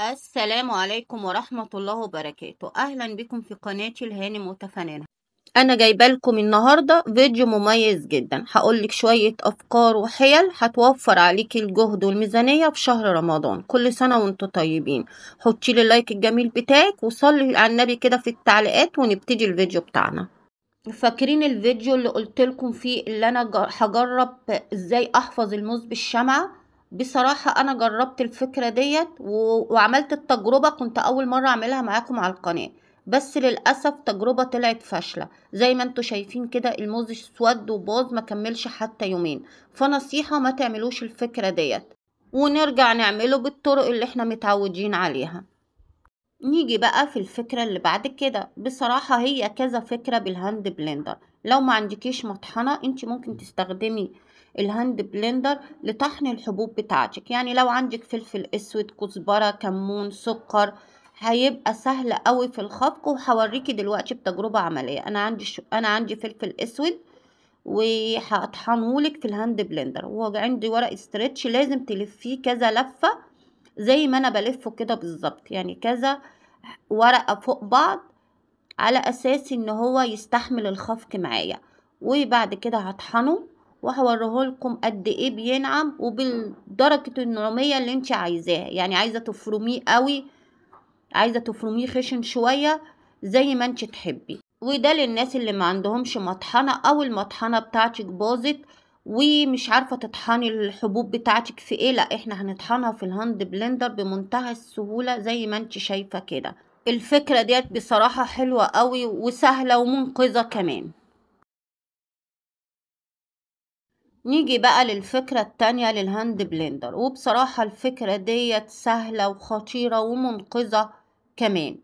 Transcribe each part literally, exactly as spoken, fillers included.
السلام عليكم ورحمة الله وبركاته. أهلا بكم في قناتي الهانم وتفنانها. أنا جايبة لكم النهاردة فيديو مميز جدا، هقولك شوية أفكار وحيل هتوفر عليكي الجهد والميزانية في شهر رمضان. كل سنة وانتوا طيبين، حطيلي اللايك الجميل بتاعك وصلي على النبي كده في التعليقات ونبتدي الفيديو بتاعنا. فاكرين الفيديو اللي قلتلكم فيه اللي أنا هجرب إزاي أحفظ الموز بالشمعة؟ بصراحة أنا جربت الفكرة ديت وعملت التجربة، كنت أول مرة أعملها معاكم على القناة، بس للأسف تجربة طلعت فاشلة زي ما انتوا شايفين كده، الموز اسود وباظ ما كملش حتى يومين. فنصيحة ما تعملوش الفكرة ديت، ونرجع نعمله بالطرق اللي احنا متعودين عليها. نيجي بقى في الفكرة اللي بعد كده، بصراحة هي كذا فكرة بالهاند بلندر. لو ما عندكيش مطحنة انت ممكن تستخدمي الهاند بلندر لطحن الحبوب بتاعتك، يعني لو عندك فلفل اسود، كزبرة، كمون، سكر، هيبقى سهل قوي في الخفق. وهوريكي دلوقتي بتجربة عملية. انا عندي ش... انا عندي فلفل اسود وهطحنهولك في الهاند بلندر، وعندي ورق استرتش لازم تلفيه كذا لفة زي ما انا بلفه كده بالظبط، يعني كذا ورقة فوق بعض على اساس ان هو يستحمل الخفق معايا. وبعد كده هطحنه وهوريهولكم قد ايه بينعم وبالدرجة النعومية اللي انت عايزاها، يعني عايزة تفرميه قوي، عايزة تفرميه خشن شوية زي ما انت تحبي. وده للناس اللي ما عندهمش مطحنة، او المطحنة بتاعتك باظت ومش عارفة تطحني الحبوب بتاعتك في ايه. لا، احنا هنطحنها في الهاند بلندر بمنتهى السهولة زي ما انت شايفة كده. الفكرة ديت بصراحة حلوة قوي وسهلة ومنقذة كمان. نيجي بقى للفكرة التانية للهاند بلندر، وبصراحة الفكرة ديت سهلة وخطيرة ومنقذة كمان.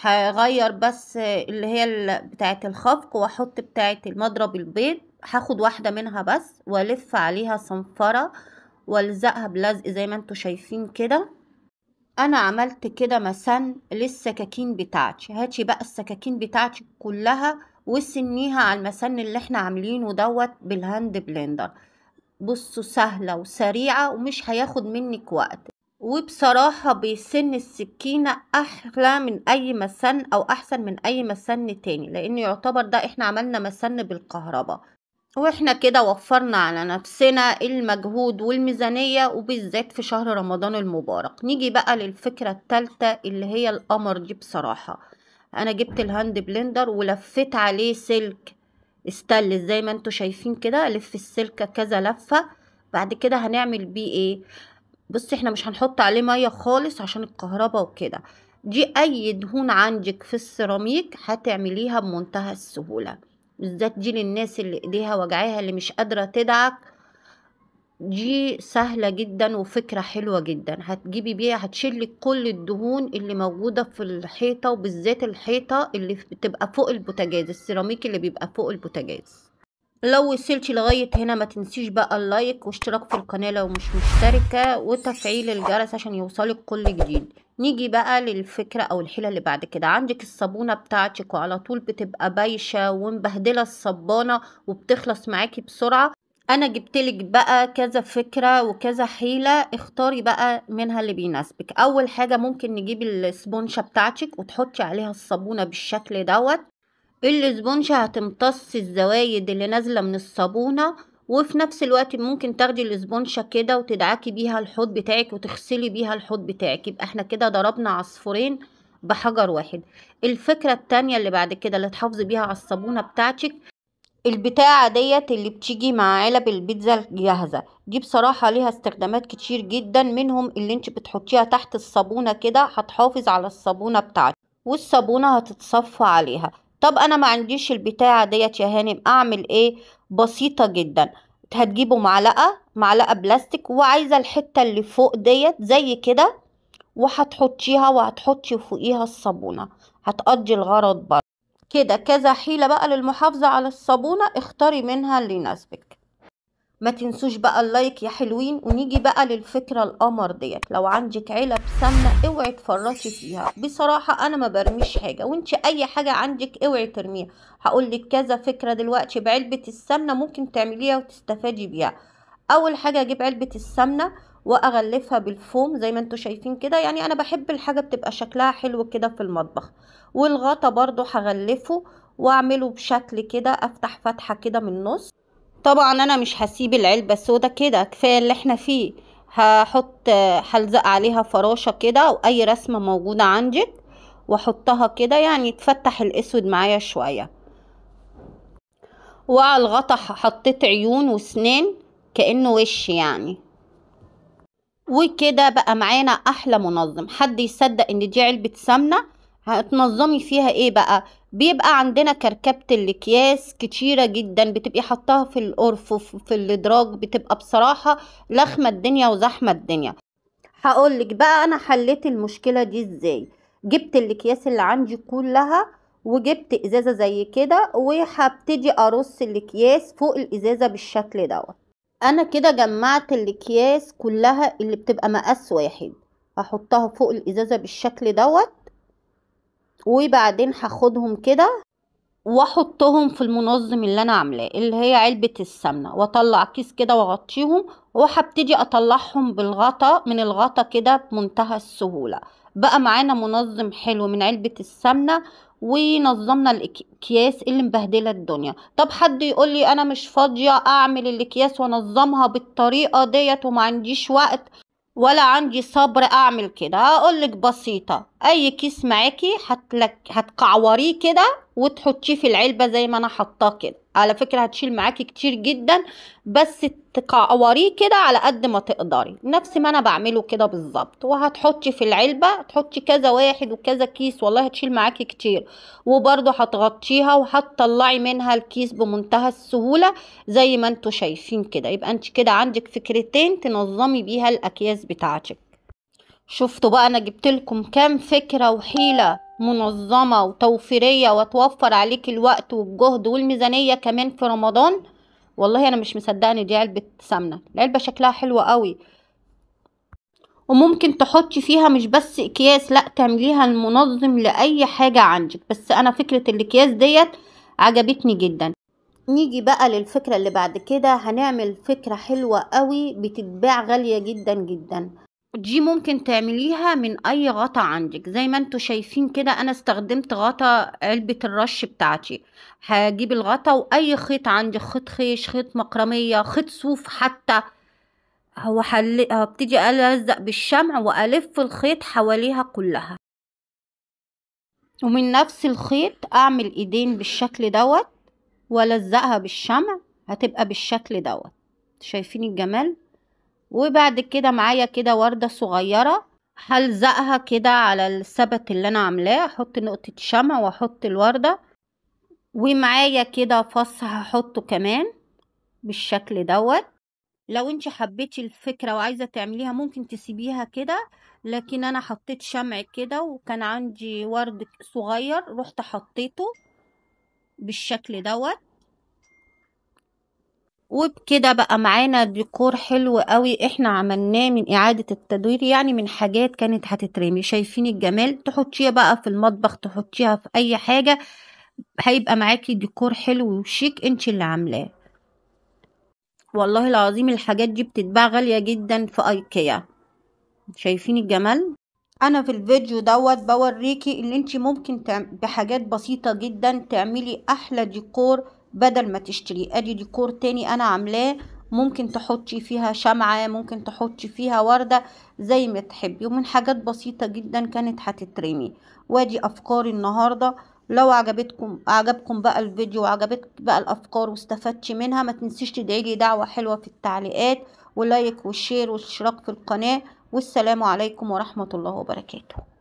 هغير بس اللي هي بتاعة الخفق واحط بتاعة المضرب البيض، هاخد واحدة منها بس والف عليها صنفرة والزقها بلزق زي ما انتوا شايفين كده. انا عملت كده مسن للسكاكين بتاعتي. هاتي بقى السكاكين بتاعتي كلها وسنيها على المسن اللي احنا عاملينه دوت بالهاند بلندر. بصوا سهلة وسريعة ومش هياخد منك وقت، وبصراحة بيسن السكينة احلى من اي مسن او احسن من اي مسن تاني، لان يعتبر ده احنا عملنا مسن بالكهرباء، واحنا كده وفرنا على نفسنا المجهود والميزانية، وبالذات في شهر رمضان المبارك. نيجي بقى للفكرة التالتة اللي هي القمر. دي بصراحة انا جبت الهاند بلندر ولفيت عليه سلك استانلس زي ما انتوا شايفين كده، لف السلكة كذا لفة. بعد كده هنعمل بيه ايه؟ بص احنا مش هنحط عليه مية خالص عشان الكهرباء وكده، دي اي دهون عندك في السيراميك هتعمليها بمنتهى السهولة، بالذات دي للناس اللي ايديها وجعاها اللي مش قادرة تدعك، دي سهلة جدا وفكرة حلوة جدا. هتجيبي بيها هتشيلك كل الدهون اللي موجودة في الحيطة، وبالذات الحيطة اللي بتبقى فوق البوتاجاز، السيراميك اللي بيبقى فوق البوتاجاز. لو وصلتي لغاية هنا ما تنسيش بقى اللايك واشتراك في القناة لو مش مشتركة وتفعيل الجرس عشان يوصلك كل جديد. نيجي بقى للفكرة او الحيلة اللي بعد كده. عندك الصابونة بتاعتك وعلى طول بتبقى بايشة ومبهدلة الصبانة وبتخلص معاكي بسرعة. انا جبتلك بقى كذا فكرة وكذا حيلة، اختاري بقى منها اللي بيناسبك. اول حاجة ممكن نجيب الاسبونشة بتاعتك وتحطي عليها الصابونة بالشكل دوت. الاسبونشة هتمتص الزوايد اللي نازلة من الصابونة، وفي نفس الوقت ممكن تاخدي الاسبونشة كده وتدعكي بيها الحوض بتاعك وتغسلي بيها الحوض بتاعك. يبقى احنا كده ضربنا عصفورين بحجر واحد. الفكرة التانية اللي بعد كده اللي تحافظي بيها على الصابونة بتاعتك، البتاعة ديت اللي بتيجي مع علب البيتزا الجاهزة. دي بصراحة ليها استخدامات كتير جدا، منهم اللي انت بتحطيها تحت الصابونة كده هتحافظ على الصابونة بتاعتك والصابونة هتتصفى عليها. طب انا ما عنديش البتاعة ديت يا هانم، اعمل ايه؟ بسيطة جدا، هتجيبوا معلقة معلقة بلاستيك وعايزة الحتة اللي فوق ديت زي كده، وهتحطيها وهتحطي فوقيها الصابونة، هتقضي الغرض برضه كده. كذا حيلة بقى للمحافظة على الصابونة، اختاري منها اللي يناسبك. ما تنسوش بقى اللايك يا حلوين. ونيجي بقى للفكرة القمر ديت. لو عندك علب سمنة اوعي تفرطي فيها، بصراحة انا ما برميش حاجة، وانت اي حاجة عندك اوعي ترميها. هقولك كذا فكرة دلوقتي بعلبة السمنة ممكن تعمليها وتستفادي بيها. اول حاجة اجيب علبة السمنة واغلفها بالفوم زي ما انتوا شايفين كده. يعني انا بحب الحاجه بتبقى شكلها حلو كده في المطبخ. والغطا برضو هغلفه واعمله بشكل كده، افتح فتحه كده من النص. طبعا انا مش هسيب العلبه السوداء كده، كفايه اللي احنا فيه. هحط هلزق عليها فراشه كده او اي رسمه موجوده عندك واحطها كده، يعني تفتح الاسود معايا شويه. وعلى الغطا حطيت عيون وسنان كانه وش يعني. وكده بقى معانا احلى منظم. حد يصدق ان دي علبه سمنه؟ هتنظمي فيها ايه بقى؟ بيبقى عندنا كركبه الاكياس كتيره جدا، بتبقي حطاها في القرف وفي الادراج، بتبقى بصراحه لخمه الدنيا وزحمه الدنيا. هقولك بقى انا حليت المشكله دي ازاي. جبت الاكياس اللي عندي كلها وجبت ازازه زي كده، وهبتدي ارص الاكياس فوق الازازه بالشكل دوت. انا كده جمعت الاكياس كلها اللي بتبقى مقاس واحد، هحطها فوق الازازه بالشكل دوت. وبعدين هاخدهم كده واحطهم في المنظم اللي انا عاملاه اللي هي علبه السمنه، واطلع كيس كده واغطيهم. وهبتدي اطلعهم بالغطا من الغطا كده بمنتهى السهوله. بقى معانا منظم حلو من علبه السمنه، ونظمنا الاكياس اللي مبهدله الدنيا. طب حد يقول لي انا مش فاضيه اعمل الاكياس وانظمها بالطريقه ديت وما عنديش وقت ولا عندي صبر اعمل كده، هقول لك بسيطه. اي كيس معاكي هتقعوريه كده وتحطيه في العلبه زي ما انا حطاه كده. على فكره هتشيل معاكي كتير جدا، بس تقعوريه كده على قد ما تقدري نفس ما انا بعمله كده بالظبط. وهتحطي في العلبه، تحطي كذا واحد وكذا كيس، والله هتشيل معاكي كتير. وبرده هتغطيها وهتطلعي منها الكيس بمنتهى السهوله زي ما انتوا شايفين كده. يبقى انت كده عندك فكرتين تنظمي بيها الاكياس بتاعتك. شفتوا بقى انا جبت لكم كام فكره وحيله منظمه وتوفيريه، وتوفر عليك الوقت والجهد والميزانيه كمان في رمضان. والله انا مش مصدقه ان دي علبه سمنه. العلبه شكلها حلو قوي، وممكن تحطي فيها مش بس اكياس، لا تعمليها المنظم لاي حاجه عندك. بس انا فكره الاكياس ديت عجبتني جدا. نيجي بقى للفكره اللي بعد كده. هنعمل فكره حلوه قوي بتتباع غاليه جدا جدا. دي ممكن تعمليها من اي غطا عندك زي ما انتوا شايفين كده. انا استخدمت غطا علبة الرش بتاعتي. هجيب الغطا واي خيط عندي، خيط خيش، خيط مقرمية، خيط صوف حتى، هو حل... هبتدي الزق بالشمع والف الخيط حواليها كلها. ومن نفس الخيط اعمل ايدين بالشكل دوت والزقها بالشمع، هتبقى بالشكل دوت. شايفين الجمال؟ وبعد كده معايا كده وردة صغيرة هلزقها كده على السبت اللي انا عاملاه، احط نقطة شمع واحط الوردة. ومعايا كده فص هحطه كمان بالشكل دوت. لو انت حبيتي الفكرة وعايزة تعمليها ممكن تسيبيها كده، لكن انا حطيت شمع كده وكان عندي ورد صغير رحت حطيته بالشكل دوت. وبكده بقى معانا ديكور حلو قوي احنا عملناه من اعادة التدوير، يعني من حاجات كانت هتترمي. شايفين الجمال؟ تحطيها بقى في المطبخ، تحطيها في اي حاجة، هيبقى معاكي ديكور حلو وشيك انت اللي عاملاه. والله العظيم الحاجات دي بتتباع غالية جدا في ايكيا. شايفين الجمال؟ انا في الفيديو دوت بوريكي ان انت ممكن بحاجات بسيطة جدا تعملي احلى ديكور بدل ما تشتري. ادي ديكور تاني انا عاملاه، ممكن تحطي فيها شمعة، ممكن تحطي فيها وردة زي ما تحبي، ومن حاجات بسيطة جدا كانت هتترمي. وادي افكاري النهاردة. لو عجبتكم عجبكم بقى الفيديو وعجبتك بقى الافكار واستفدتي منها، ما تنسيش تدعيلي دعوة حلوة في التعليقات ولايك والشير والاشتراك في القناة. والسلام عليكم ورحمة الله وبركاته.